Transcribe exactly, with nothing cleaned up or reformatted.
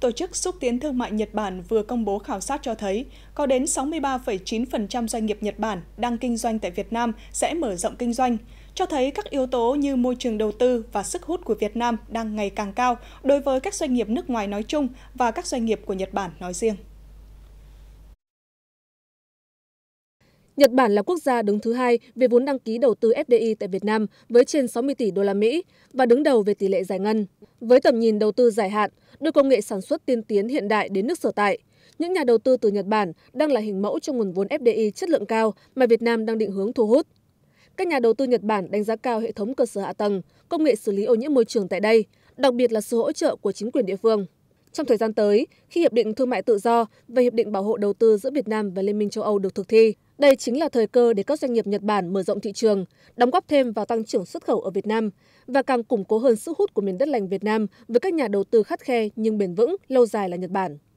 Tổ chức Xúc tiến Thương mại Nhật Bản vừa công bố khảo sát cho thấy có đến sáu mươi ba phẩy chín phần trăm doanh nghiệp Nhật Bản đang kinh doanh tại Việt Nam sẽ mở rộng kinh doanh, cho thấy các yếu tố như môi trường đầu tư và sức hút của Việt Nam đang ngày càng cao đối với các doanh nghiệp nước ngoài nói chung và các doanh nghiệp của Nhật Bản nói riêng. Nhật Bản là quốc gia đứng thứ hai về vốn đăng ký đầu tư ép đê i tại Việt Nam với trên sáu mươi tỷ đô la Mỹ và đứng đầu về tỷ lệ giải ngân. Với tầm nhìn đầu tư dài hạn, đưa công nghệ sản xuất tiên tiến hiện đại đến nước sở tại, những nhà đầu tư từ Nhật Bản đang là hình mẫu trong nguồn vốn ép đê i chất lượng cao mà Việt Nam đang định hướng thu hút. Các nhà đầu tư Nhật Bản đánh giá cao hệ thống cơ sở hạ tầng, công nghệ xử lý ô nhiễm môi trường tại đây, đặc biệt là sự hỗ trợ của chính quyền địa phương. Trong thời gian tới, khi Hiệp định Thương mại Tự do và Hiệp định Bảo hộ Đầu tư giữa Việt Nam và Liên minh châu Âu được thực thi, đây chính là thời cơ để các doanh nghiệp Nhật Bản mở rộng thị trường, đóng góp thêm vào tăng trưởng xuất khẩu ở Việt Nam và càng củng cố hơn sức hút của miền đất lành Việt Nam với các nhà đầu tư khắt khe nhưng bền vững, lâu dài là Nhật Bản.